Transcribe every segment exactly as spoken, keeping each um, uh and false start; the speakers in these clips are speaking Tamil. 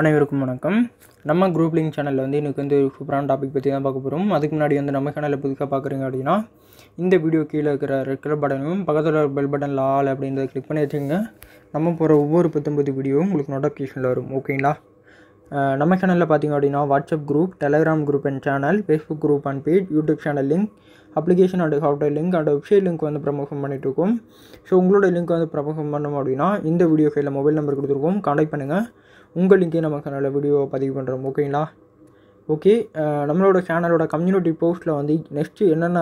அனைவருக்கும் வணக்கம் நம்ம group link channel வந்து இன்னைக்கு வந்து ஒரு சூப்பரான டாபிக் பத்தி தான் பார்க்க போறோம் அதுக்கு முன்னாடி வந்து நம்ம சேனலை புதுசா பார்க்குறீங்க அப்படினா இந்த வீடியோ கீழ இருக்கிற ரெட் கலர் பட்டனையும் பக்கத்துல ஒரு பெல் பட்டன் லால் அப்படிங்கறத click பண்ணி வெச்சீங்க நம்ம போற ஒவ்வொரு பத்தொன்பது வீடியோவும் உங்களுக்கு நோட்டிஃபிகேஷன்ல வரும் ஓகேங்களா நம்ம சேனல்ல பாத்தீங்க அப்படினா WhatsApp group, Telegram group and channel, Facebook group and page, YouTube channel link, application and software link and website link வந்து promotion பண்ணிட்டு இருக்கோம் சோ உங்களோட லிங்க் வந்து promotion பண்ணனும் அப்படினா இந்த வீடியோ கீழ மொபைல் நம்பர் கொடுத்திருக்கோம் கான்டாக்ட் பண்ணுங்க உங்க லிங்கை நம்ம சேனல்ல வீடியோ பதிவு பண்றோம் ஓகேங்களா ஓகே நம்மளோட சேனலோட கம்யூனிட்டி போஸ்ட்ல வந்து நெக்ஸ்ட் என்னென்ன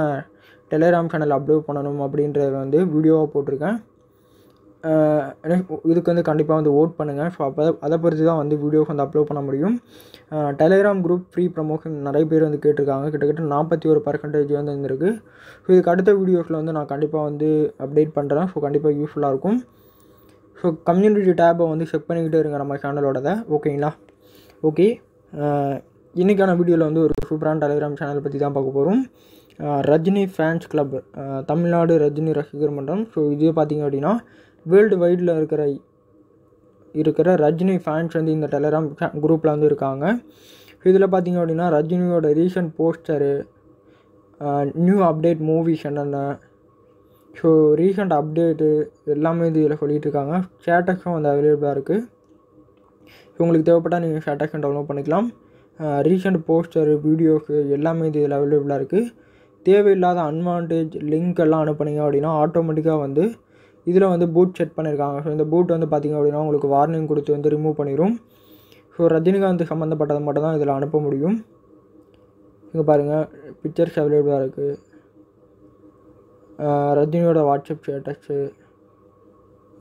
Telegram சேனல் அப்லோட் பண்ணனும் அப்படிங்கறது வந்து வீடியோவா போட்டுருக்கேன் இதுக்கு வந்து கண்டிப்பா வந்து vote பண்ணுங்க சோ அத பொறுத்து தான் வந்து வீடியோ வந்து அப்லோட் பண்ண முடியும் Telegram group free promotion நிறைய பேர் வந்து கேட்டிருக்காங்க கிட்டத்தட்ட forty-one percent வந்து வந்திருக்கு சோ இதுக்கு அடுத்த வீடியோஸ்ல வந்து நான் கண்டிப்பா வந்து அப்டேட் பண்றேன் சோ கண்டிப்பா யூஸ்ஃபுல்லா இருக்கும் So, community tab வந்து செக் பண்ணிக்கிட்டே இருங்க நம்ம சேனலோடத ஓகேங்களா ஓகே இன்னைக்கான வீடியோல வந்து ஒரு சூப்பரான Telegram சேனல் பத்தி தான் பார்க்க போறோம் ரஜினி ஃபேன்ஸ் கிளப் தமிழ்நாடு ரஜினி ரசிகர் மன்றம் சோ இது பாத்தீங்க அப்படினா வேர்ல்ட் வைட்ல இருக்கிற இருக்கிற ரஜினி ஃபேன்ஸ் வந்து இந்த Telegram குரூப்ல வந்து இருக்காங்க இதுல பாத்தீங்க அப்படினா ரஜினியோட recent poster new update movies என்னன்னா சோ ரீசன்ட் அப்டேட் எல்லாமே இதுல சொல்லிட்டு இருக்காங்க ஸ்டேட்டஸும் வந்து அவேலபிளா இருக்கு உங்களுக்கு தேவைப்பட்டா நீங்க ஸ்டேட்டஸ் டவுன்லோட் பண்ணிக்கலாம் ரீசன்ட் போஸ்டர் வீடியோஸ் எல்லாமே இதுல அவேலபிளா இருக்கு தேவையில்லாத அட்வான்டேஜ் லிங்க் எல்லாம் அனுப்புனீங்க அப்படினா ஆட்டோமேட்டிக்கா வந்து இதுல வந்து பூட் செட் பண்ணிருக்காங்க சோ இந்த பூட் வந்து பாத்தீங்க அப்படினா உங்களுக்கு வார்னிங் கொடுத்து வந்து ரிமூவ் பண்ணிரும் சோ ரஜினிகாந்த் சம்பந்தப்பட்டது மட்டும் தான் இதுல அனுப்ப முடியும் இங்க பாருங்க பிக்சர்ஸ் அவேலபிளா இருக்கு ரஜினியோட WhatsApp status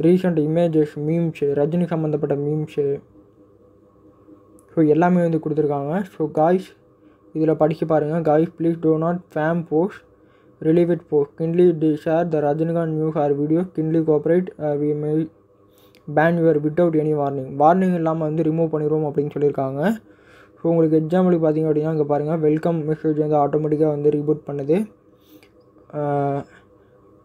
recent images memes Rajini சம்பந்தப்பட்ட மீம்ஸ் சோ எல்லாமே வந்து கொடுத்திருக்காங்க சோ गाइस இதல படிச்சு பாருங்க guys please do not spam post relieve it post kindly share the Rajinikanth news or video kindly cooperate we may ban your without any warning warning இல்லாம வந்து ரிமூவ் பண்ணிரோம் அப்படினு சொல்லிருக்காங்க சோ உங்களுக்கு எக்ஸாம்பிளுக்கு பாத்தீங்க அப்படினா இங்க பாருங்க வெல்கம் மெசேஜ் வந்து ஆட்டோமேட்டிக்கா வந்து ரீபூட் பண்ணுது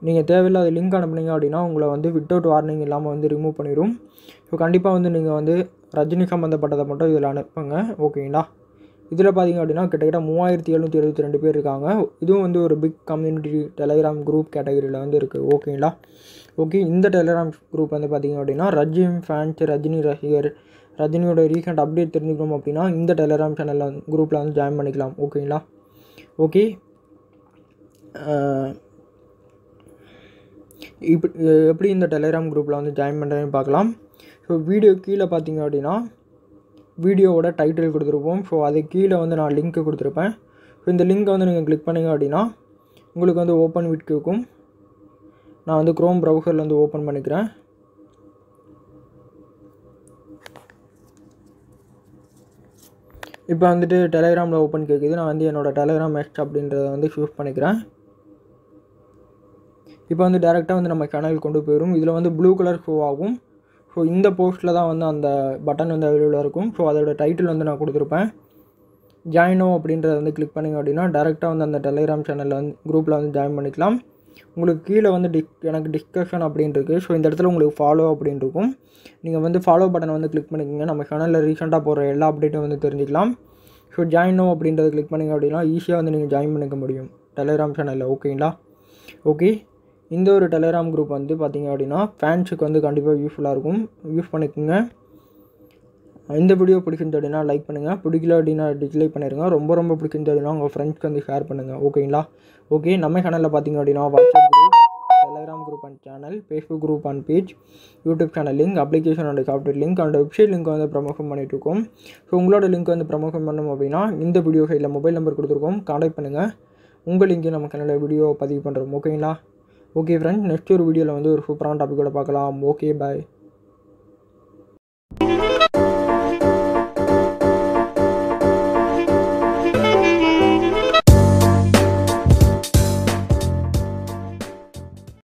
நீங்க தேவையில்லாத லிங்க் அனுப்புனீங்க அப்படினா உங்களை வந்து வித்அவுட் வார்னிங் இல்லாம வந்து ரிமூவ் பண்ணிரும் சோ கண்டிப்பா வந்து நீங்க வந்து ரஜினி சம்பந்தப்பட்டத மட்டும் இதல அனுப்புங்க ஓகேங்களா இதல பாத்தீங்க அப்படினா கிட்டத்தட்ட thirty-seven seventy-two பேர் இருக்காங்க இதுவும் வந்து ஒரு பிக் கம்யூனிட்டி Telegram group கேட்டகரியில வந்து இருக்கு ஓகேங்களா ஓகே இந்த Telegram group வந்து பாத்தீங்க அப்படினா ரஜினி ஃபேன்ஸ் ரஜினி ரசிகர் ரஜினியோட ரீசன்ட் அப்டேட் தெரிஞ்சுக்கணும் அப்படினா இந்த Telegram சேனல்ல groupல வந்து ஜாயின் பண்ணிக்கலாம் ஓகேங்களா ஓகே இப்ப எப்படி இந்த Telegram groupல வந்து ஜாயின் பண்றேன்னு பார்க்கலாம் சோ வீடியோ கீழ பாத்தீங்க அப்படினா வீடியோவோட டைட்டில் கொடுத்திருப்போம் சோ அது கீழ வந்து நான் லிங்க் கொடுத்திருப்பேன் சோ இந்த லிங்கை வந்து நீங்க கிளிக் பண்ணீங்க அப்படினா உங்களுக்கு வந்து ஓபன் வித் கேக்கும் நான் வந்து Chrome browserல வந்து ஓபன் பண்ணிக்கிறேன் இப்போ வந்துட்டு Telegramல ஓபன் கேக்குது நான் வந்து என்னோட Telegram X அப்படிங்கறத வந்து சூஸ் பண்ணிக்கிறேன் இப்போ வந்து डायरेक्टली வந்து நம்ம சேனலுக்கு கொண்டு போயிரும் இதுல வந்து ப்ளூ கலர் ஷோ ஆகும் சோ இந்த போஸ்ட்ல தான் வந்து அந்த பட்டன் வந்து அவேலபிளா இருக்கும் சோ அதோட டைட்டில் வந்து நான் கொடுத்திருப்பேன் ஜாயின் நவ அப்படிங்கறத வந்து கிளிக் பண்ணீங்க அப்படினா डायरेक्टली வந்து அந்த Telegram சேனல்ல வந்து குரூப்ல வந்து ஜாயின் பண்ணிக்கலாம் உங்களுக்கு கீழ வந்து எனக்கு டிஸ்கஷன் அப்படிங்க இருக்கு சோ இந்த இடத்துல உங்களுக்கு ஃபாலோ அப்படிங்க இருக்கும் நீங்க வந்து ஃபாலோ பட்டனை வந்து கிளிக் பண்ணிக்கங்க நம்ம சேனல்ல ரீசன்ட்டா போற எல்லா அப்டேட்டும் வந்து தெரிஞ்சுக்கலாம் சோ ஜாயின் நவ அப்படிங்கறத கிளிக் பண்ணீங்க அப்படினா ஈஸியா வந்து நீங்க ஜாயின் பண்ணிக்க முடியும் Telegram சேனல்ல ஓகேங்களா ஓகே இந்த ஒரு Telegram group வந்து பாத்தீங்க அப்படினா ஃபேன்ஸ்க்கு வந்து கண்டிப்பா யூஸ்ஃபுல்லா இருக்கும் யூஸ் பண்ணிக்கங்க இந்த வீடியோ பிடிச்சிருந்தா லைக் பண்ணுங்க பிடிக்கல அப்படினா டிஸ்லைக் பண்ணிருங்க ரொம்ப ரொம்ப பிடிச்சிருந்தா உங்க ஃப்ரெண்ட்ஸ்க்கு வந்து ஷேர் பண்ணுங்க ஓகேங்களா ஓகே நம்ம சேனல்ல பாத்தீங்க அப்படினா WhatsApp group, Telegram group and channel, Facebook group and page, YouTube channel link, application and software link and website link வந்து ப்ரோமோஷன் பண்ணிட்டு இருக்கோம் சோ உங்களோட லிங்க் வந்து ப்ரோமோஷன் பண்ணனும் அப்படினா இந்த வீடியோ ஃபைல்ல மொபைல் நம்பர் கொடுத்திருக்கோம் கான்டாக்ட் பண்ணுங்க உங்க லிங்கை நம்ம சேனல்ல வீடியோ பதிவு பண்றோம் ஓகேங்களா Okay friends, next ஒரு வீடியோல வந்து ஒரு சூப்பரான டாபிக்கோட பார்க்கலாம். Okay bye.